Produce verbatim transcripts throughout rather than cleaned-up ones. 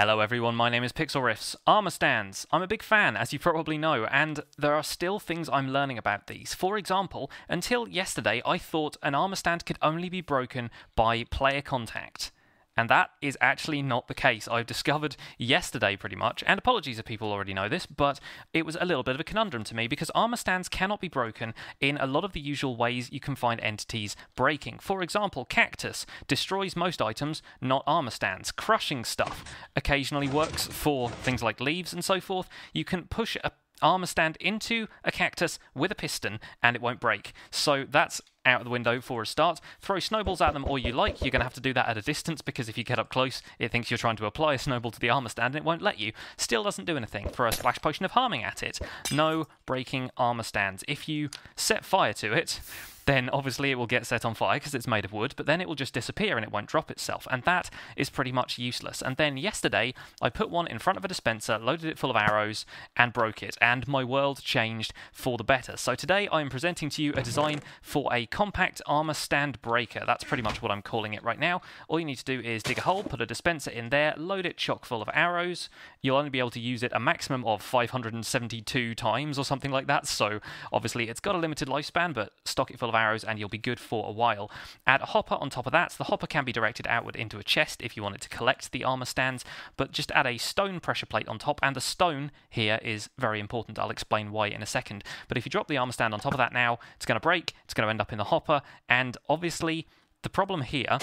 Hello everyone, my name is Pixlriffs. Armor Stands. I'm a big fan, as you probably know, and there are still things I'm learning about these. For example, until yesterday I thought an armor stand could only be broken by player contact. And that is actually not the case. I've discovered yesterday pretty much, and apologies if people already know this, but it was a little bit of a conundrum to me because armor stands cannot be broken in a lot of the usual ways you can find entities breaking. For example, cactus destroys most items, not armor stands. Crushing stuff occasionally works for things like leaves and so forth. You can push a armor stand into a cactus with a piston and it won't break. So that's out the window for a start. Throw snowballs at them all you like. You're going to have to do that at a distance because if you get up close, it thinks you're trying to apply a snowball to the armor stand and it won't let you. Still doesn't do anything. Throw a splash potion of harming at it. No breaking armor stands. If you set fire to it, then obviously it will get set on fire because it's made of wood, but then it will just disappear and it won't drop itself, and that is pretty much useless. And then yesterday, I put one in front of a dispenser, loaded it full of arrows, and broke it, and my world changed for the better. So today I'm presenting to you a design for a compact armor stand breaker. That's pretty much what I'm calling it right now. All you need to do is dig a hole, put a dispenser in there, load it chock full of arrows. You'll only be able to use it a maximum of five hundred seventy-two times or something like that, so obviously it's got a limited lifespan, but stock it full of arrows and you'll be good for a while. Add a hopper on top of that. So the hopper can be directed outward into a chest if you want it to collect the armor stands, but just add a stone pressure plate on top, and the stone here is very important. I'll explain why in a second, but if you drop the armor stand on top of that now, it's going to break, it's going to end up in the hopper, and obviously the problem here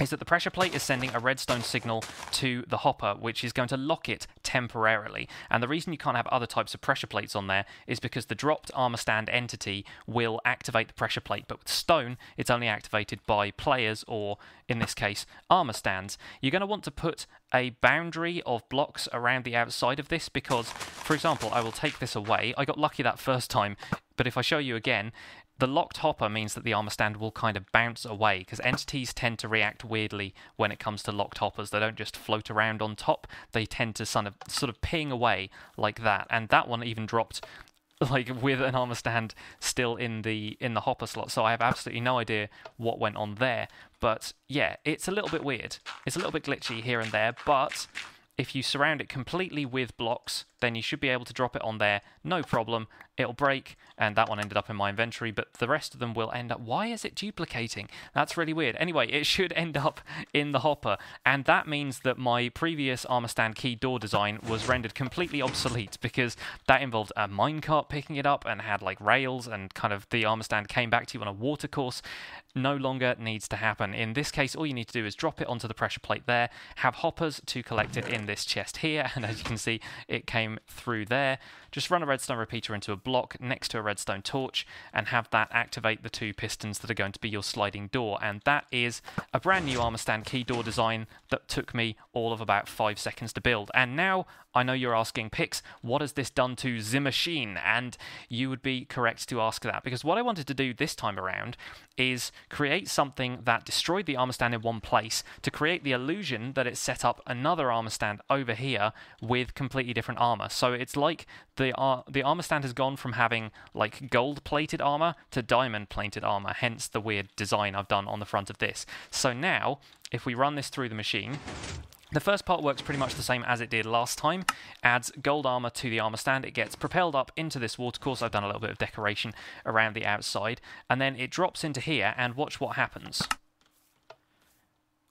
is that the pressure plate is sending a redstone signal to the hopper, which is going to lock it temporarily. And the reason you can't have other types of pressure plates on there is because the dropped armor stand entity will activate the pressure plate, but with stone, it's only activated by players, or in this case, armor stands. You're going to want to put a boundary of blocks around the outside of this because, for example, I will take this away. I got lucky that first time, but if I show you again, the locked hopper means that the armor stand will kind of bounce away because entities tend to react weirdly when it comes to locked hoppers. They don't just float around on top. They tend to sort of, sort of ping away like that. And that one even dropped like with an armor stand still in the in the hopper slot, so I have absolutely no idea what went on there. But yeah, it's a little bit weird. It's a little bit glitchy here and there, but if you surround it completely with blocks, then you should be able to drop it on there, no problem. It'll break, and that one ended up in my inventory, but the rest of them will end up... Why is it duplicating? That's really weird. Anyway, it should end up in the hopper, and that means that my previous armor stand key door design was rendered completely obsolete, because that involved a minecart picking it up and had, like, rails, and kind of the armor stand came back to you on a watercourse. No longer needs to happen. In this case, all you need to do is drop it onto the pressure plate there, have hoppers to collect it in this chest here, and as you can see, it came through there. Just run a redstone repeater into a block next to a redstone torch and have that activate the two pistons that are going to be your sliding door, and that is a brand new armor stand key door design that took me all of about five seconds to build. And now I know you're asking, Pix, what has this done to Zimachine? And you would be correct to ask that, because what I wanted to do this time around is create something that destroyed the armor stand in one place to create the illusion that it set up another armor stand over here with completely different armor. So it's like the uh, the armor stand has gone from having like gold-plated armor to diamond-plated armor, hence the weird design I've done on the front of this. So now, if we run this through the machine, the first part works pretty much the same as it did last time. Adds gold armor to the armor stand. It gets propelled up into this watercourse. I've done a little bit of decoration around the outside. And then it drops into here, and watch what happens.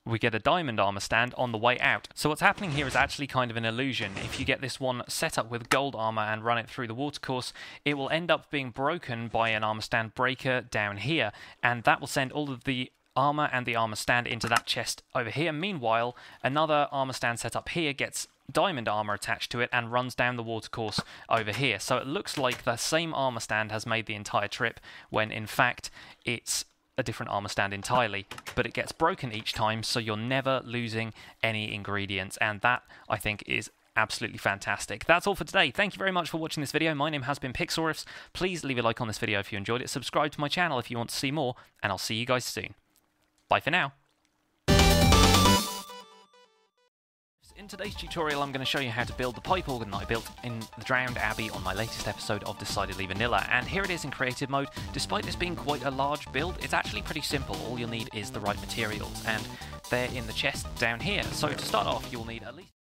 We get a diamond armor stand on the way out. So what's happening here is actually kind of an illusion. If you get this one set up with gold armor and run it through the watercourse, it will end up being broken by an armor stand breaker down here. And that will send all of the armor and the armor stand into that chest over here. Meanwhile, another armor stand set up here gets diamond armor attached to it and runs down the watercourse over here. So it looks like the same armor stand has made the entire trip, when in fact it's a different armor stand entirely, but it gets broken each time, so you're never losing any ingredients, and that, I think, is absolutely fantastic. That's all for today. Thank you very much for watching this video. My name has been Pixlriffs. Please leave a like on this video if you enjoyed it. Subscribe to my channel if you want to see more, and I'll see you guys soon. Bye for now. In today's tutorial, I'm going to show you how to build the pipe organ that I built in the Drowned Abbey on my latest episode of Decidedly Vanilla, and here it is in creative mode. Despite this being quite a large build, it's actually pretty simple. All you'll need is the right materials, and they're in the chest down here. So to start off, you'll need at least...